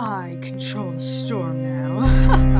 I control the storm now.